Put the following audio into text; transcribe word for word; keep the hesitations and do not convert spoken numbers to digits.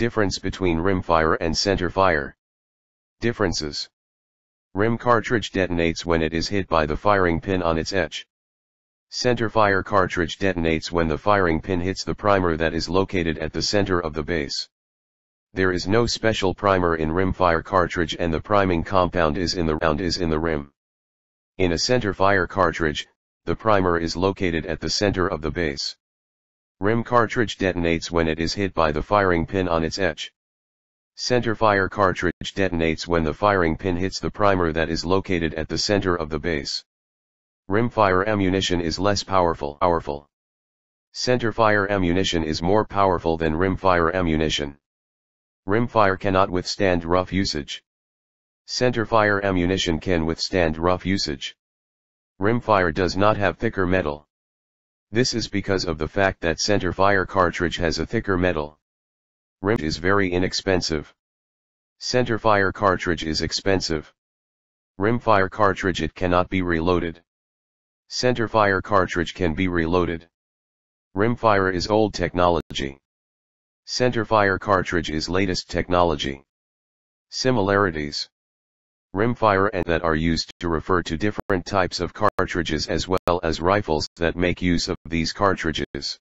Difference between rimfire and center fire. Differences. Rim cartridge detonates when it is hit by the firing pin on its edge. Center fire cartridge detonates when the firing pin hits the primer that is located at the center of the base. There is no special primer in rimfire cartridge, and the priming compound is in the round is in the rim. In a center fire cartridge, the primer is located at the center of the base. Rim cartridge detonates when it is hit by the firing pin on its edge. Center fire cartridge detonates when the firing pin hits the primer that is located at the center of the base. Rimfire ammunition is less powerful. Powerful. Center fire ammunition is more powerful than rimfire ammunition. Rimfire cannot withstand rough usage. Center fire ammunition can withstand rough usage. Rimfire does not have thicker metal. This is because of the fact that center fire cartridge has a thicker metal. Rim is very inexpensive. Center fire cartridge is expensive. Rimfire cartridge it cannot be reloaded. Center fire cartridge can be reloaded. Rimfire is old technology. Center fire cartridge is latest technology. Similarities. Rimfire and that are used to refer to different types of cartridges as well as rifles that make use of these cartridges.